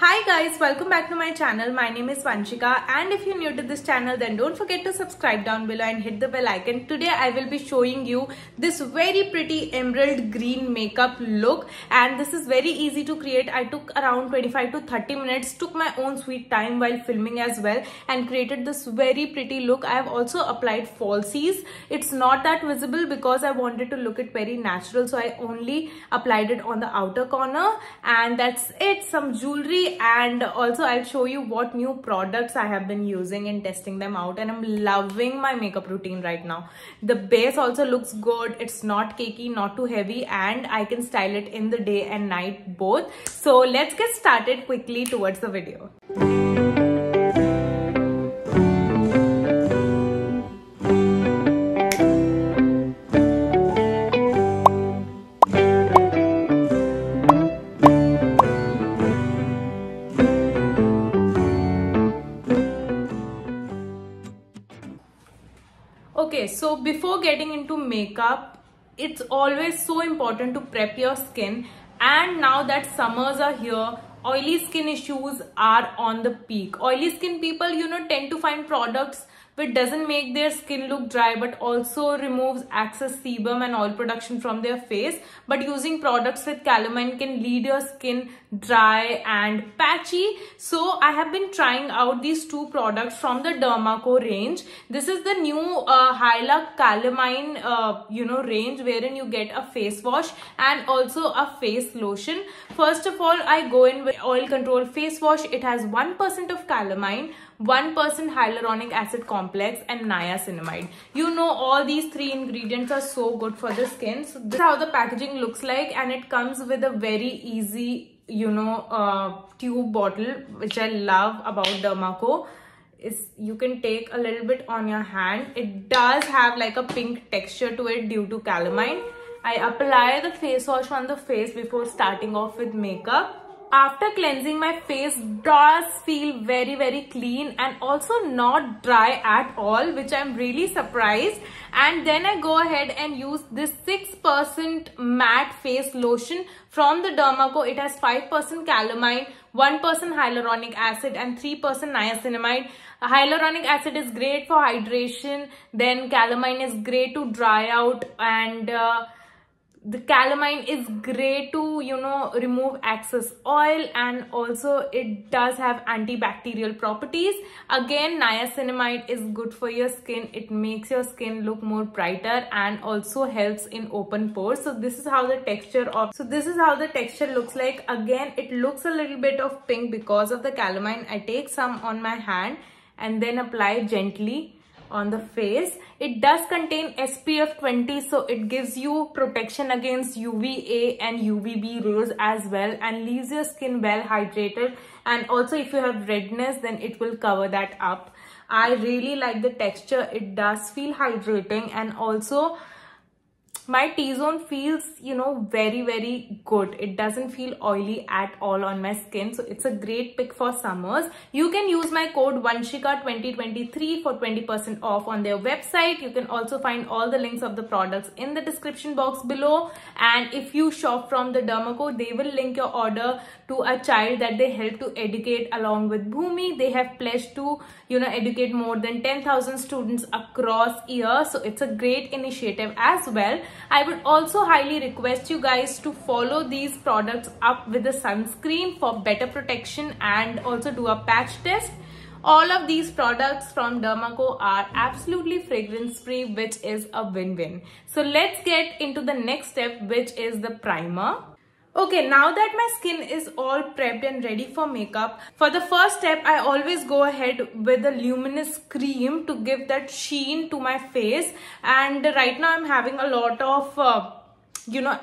Hi guys, welcome back to my channel. My name is Vanshika, and if you're new to this channel then don't forget to subscribe down below and hit the bell icon. Today I will be showing you this very pretty emerald green makeup look, and this is very easy to create. I took around 25 to 30 minutes, took my own sweet time while filming as well, and created this very pretty look. I have also applied falsies. It's not that visible because I wanted to look it very natural, so I only applied it on the outer corner, and that's it. Some jewelry, and also I'll show you what new products I have been using and testing them out, and I'm loving my makeup routine right now. The base also looks good. It's not cakey, not too heavy, and I can style it in the day and night both. So let's get started quickly towards the video. So before getting into makeup, it's always so important to prep your skin, and now that summers are here, oily skin issues are on the peak. Oily skin people, you know, tend to find products which doesn't make their skin look dry but also removes excess sebum and oil production from their face. But using products with calamine can leave your skin dry and patchy. So I have been trying out these two products from the Dermaco range. This is the new Hyla Calamine range, wherein you get a face wash and also a face lotion. First of all, I go in with oil control face wash. It has 1% of calamine, 1% hyaluronic acid complex, and niacinamide. You know, all these three ingredients are so good for the skin. So this is how the packaging looks like, and it comes with a very easy, tube bottle, which I love about Dermaco. Is you can take a little bit on your hand. It does have like a pink texture to it due to calamine. I apply the face wash on the face before starting off with makeup. After cleansing, my face does feel very, very clean and also not dry at all, which I'm really surprised. And then I go ahead and use this 6% matte face lotion from the Dermaco. It has 5% calamine, 1% hyaluronic acid, and 3% niacinamide. Hyaluronic acid is great for hydration, then calamine is great to dry out, and the calamine is great to, remove excess oil, and also it does have antibacterial properties. Again, niacinamide is good for your skin. It makes your skin look more brighter and also helps in open pores. So this is how the texture looks like. Again, it looks a little bit of pink because of the calamine. I take some on my hand and then apply gently on the face. It does contain SPF 20, so it gives you protection against UVA and UVB rays as well, and leaves your skin well hydrated. And also, if you have redness, then it will cover that up. I really like the texture. It does feel hydrating, and also my T-zone feels, very, very good. It doesn't feel oily at all on my skin. So it's a great pick for summers. You can use my code Vanshika2023 for 20% off on their website. You can also find all the links of the products in the description box below. And if you shop from the Dermaco, they will link your order to a child that they help to educate along with Bhoomi. They have pledged to, educate more than 10,000 students across years. So it's a great initiative as well. I would also highly request you guys to follow these products up with a sunscreen for better protection, and also do a patch test. All of these products from Dermaco are absolutely fragrance free, which is a win-win. So let's get into the next step, which is the primer. Okay, now that my skin is all prepped and ready for makeup, for the first step, I always go ahead with a luminous cream to give that sheen to my face. And right now I'm having a lot of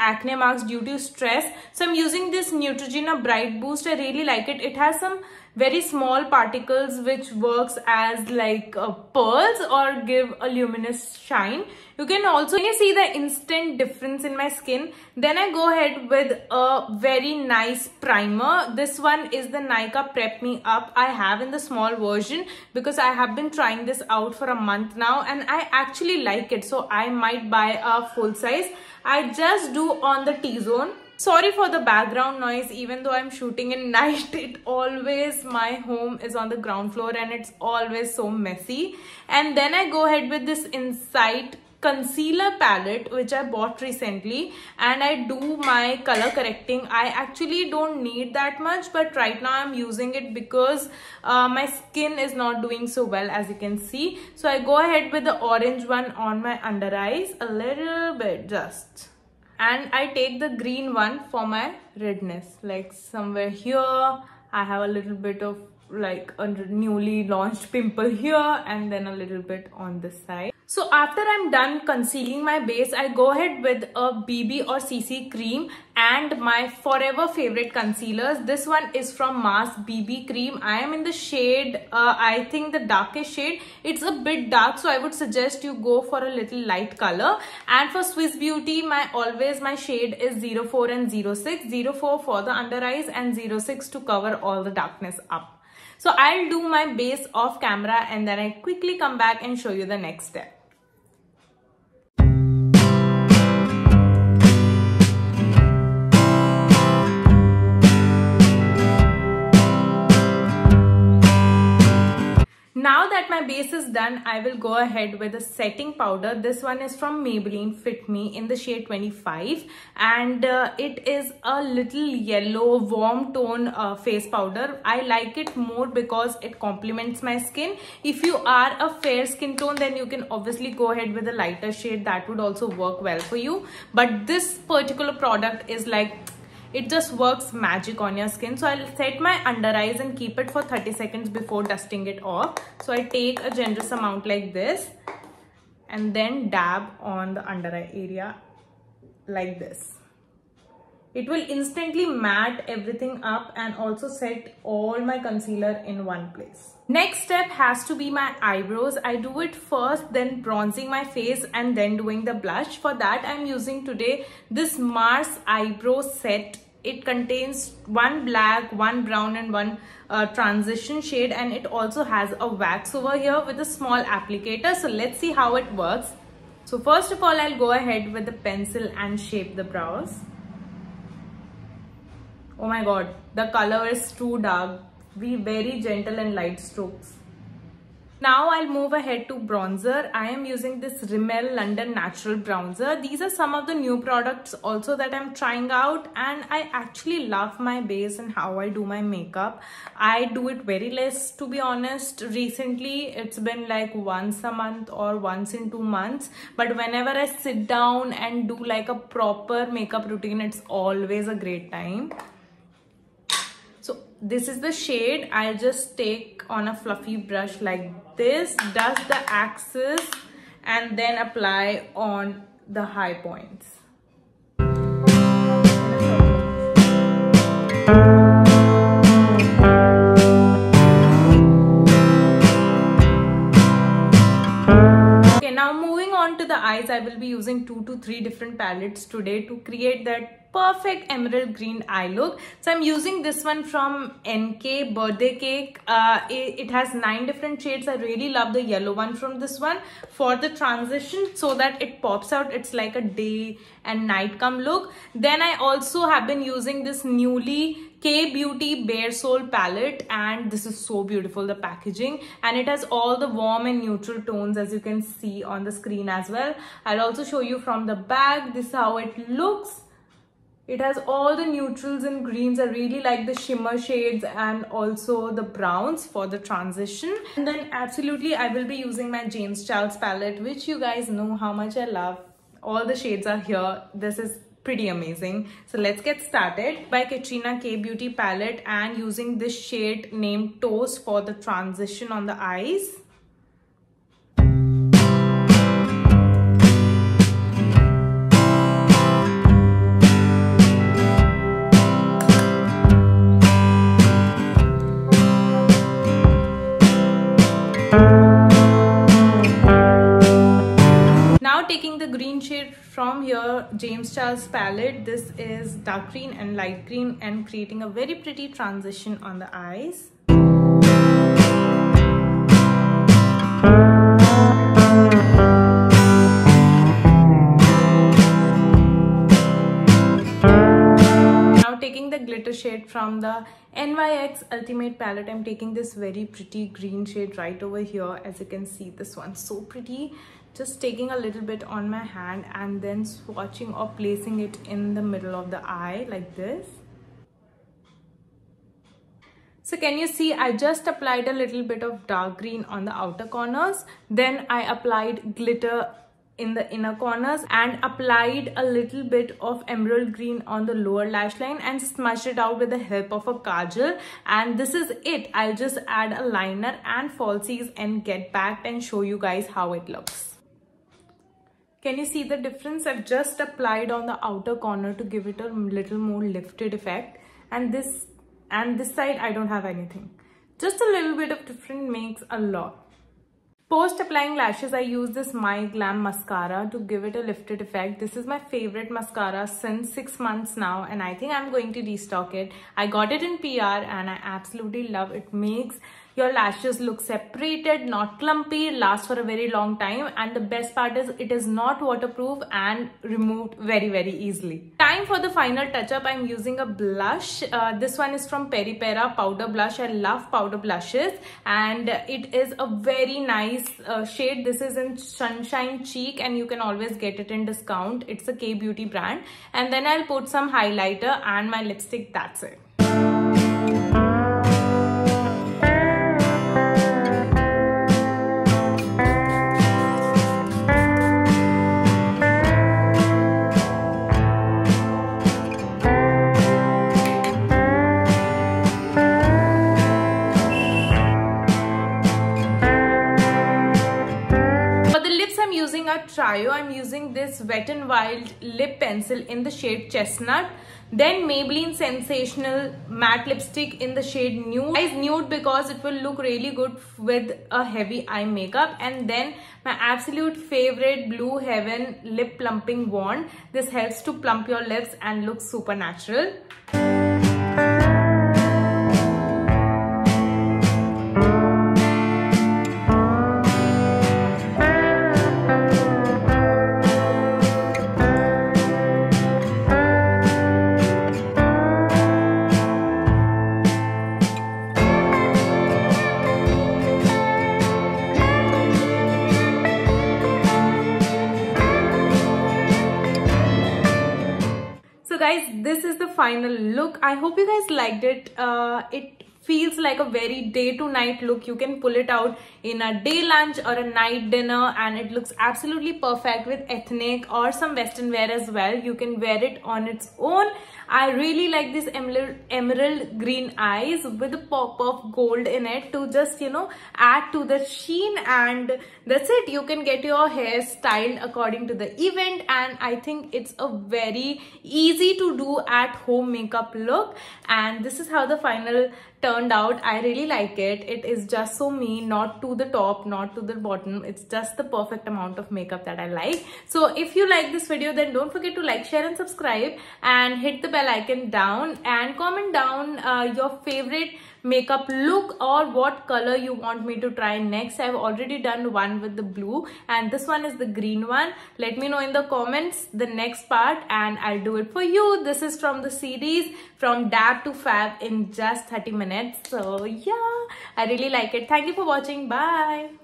acne marks due to stress. So I'm using this Neutrogena Bright Boost. I really like it. It has some very small particles which works as like pearls or give a luminous shine. You can also see the instant difference in my skin. Then I go ahead with a very nice primer. This one is the Nyka Prep Me Up. I have in the small version because I have been trying this out for a month now, and I actually like it, so I might buy a full size. I just do on the T-zone. Sorry for the background noise, even though I'm shooting in night, it always, my home is on the ground floor and it's always so messy. And then I go ahead with this Insight concealer palette which I bought recently, and I do my color correcting. I actually don't need that much, but right now I'm using it because my skin is not doing so well, as you can see. So I go ahead with the orange one on my under eyes a little bit just, and I take the green one for my redness, like somewhere here I have a little bit of like a newly launched pimple here, and then a little bit on this side. So after I'm done concealing my base, I go ahead with a BB or CC cream and my forever favorite concealers. This one is from Mars BB Cream. I am in the shade, I think the darkest shade. It's a bit dark, so I would suggest you go for a little light color. And for Swiss Beauty, my shade is 04 and 06. 04 for the under eyes and 06 to cover all the darkness up. So I'll do my base off camera and then I quickly come back and show you the next step. Now that my base is done, I will go ahead with a setting powder. This one is from Maybelline Fit Me in the shade 25, and it is a little yellow warm tone face powder. I like it more because it complements my skin. If you are a fair skin tone, then you can obviously go ahead with a lighter shade. That would also work well for you. But this particular product is like, it just works magic on your skin. So I'll set my under eyes and keep it for 30 seconds before dusting it off. So I take a generous amount like this and then dab on the under eye area like this. It will instantly matte everything up and also set all my concealer in one place. Next step has to be my eyebrows. I do it first, then bronzing my face and then doing the blush. For that, I'm using today this Mars eyebrow set. It contains one black, one brown and one transition shade, and it also has a wax over here with a small applicator. So let's see how it works. So first of all, I'll go ahead with the pencil and shape the brows. Oh my god, the color is too dark. Be very gentle and light strokes. Now I'll move ahead to bronzer. I am using this Rimmel London Natural Bronzer. These are some of the new products also that I'm trying out, and I actually love my base and how I do my makeup. I do it very less, to be honest. Recently, it's been like once a month or once in 2 months. But whenever I sit down and do like a proper makeup routine, it's always a great time. So this is the shade. I just take on a fluffy brush like this, dust the axis and then apply on the high points. Okay, now moving on to the eyes, I will be using 2 to 3 different palettes today to create that perfect emerald green eye look. So I'm using this one from NK Birthday Cake. It has 9 different shades. I really love the yellow one from this one for the transition, so that it pops out. It's like a day and night come look. Then I also have been using this newly K-Beauty Bare Soul palette, and this is so beautiful, the packaging, and it has all the warm and neutral tones, as you can see on the screen as well. I'll also show you from the back. This is how it looks. It has all the neutrals and greens. I really like the shimmer shades and also the browns for the transition. And then absolutely I will be using my James Charles palette, which you guys know how much I love. All the shades are here. This is pretty amazing. So let's get started by Katrina K Beauty palette and using this shade named Toast for the transition on the eyes. From here, James Charles palette, this is dark green and light green, and creating a very pretty transition on the eyes. shade from the NYX Ultimate palette. I'm taking this very pretty green shade right over here. As you can see, this one's so pretty. Just taking a little bit on my hand and then swatching or placing it in the middle of the eye like this. So can you see, I just applied a little bit of dark green on the outer corners. Then I applied glitter in the inner corners and applied a little bit of emerald green on the lower lash line and smudged it out with the help of a kajal. And this is it. I'll just add a liner and falsies and get back and show you guys how it looks. Can you see the difference? I've just applied on the outer corner to give it a little more lifted effect, and this side I don't have anything. Just a little bit of difference makes a lot. Post applying lashes, I use this My Glam mascara to give it a lifted effect. This is my favorite mascara since 6 months now, and I think I'm going to restock it. I got it in PR and I absolutely love it. Makes your lashes look separated, not clumpy, lasts for a very long time, and the best part is it is not waterproof and removed very easily. Time for the final touch-up. I'm using a blush. This one is from Peripera, powder blush. I love powder blushes, and it is a very nice shade. This is in Sunshine Cheek, and you can always get it in discount. It's a K-beauty brand. And then I'll put some highlighter and my lipstick. That's it. Trio, I'm using this Wet n Wild lip pencil in the shade Chestnut, then Maybelline Sensational matte lipstick in the shade Nude. Guys, nude because it will look really good with a heavy eye makeup. And then my absolute favorite Blue Heaven lip plumping wand. This helps to plump your lips and look super natural. Guys, this is the final look. I hope you guys liked it. It feels like a very day to night look. You can pull it out in a day lunch or a night dinner, and it looks absolutely perfect with ethnic or some western wear as well. You can wear it on its own. I really like this emerald green eyes with a pop of gold in it to just, you know, add to the sheen. And that's it. You can get your hair styled according to the event, and I think it's a very easy to do at home makeup look. And this is how the final turned out. I really like it. It is just so me, not to the top, not to the bottom. It's just the perfect amount of makeup that I like. So if you like this video, then don't forget to like, share and subscribe, and hit the bell icon down, and comment down your favorite makeup look or what color you want me to try next. I've already done one with the blue, and this one is the green one. Let me know in the comments the next part and I'll do it for you. This is from the series From Dab to Fab in just 30 minutes. So yeah, I really like it. Thank you for watching. Bye.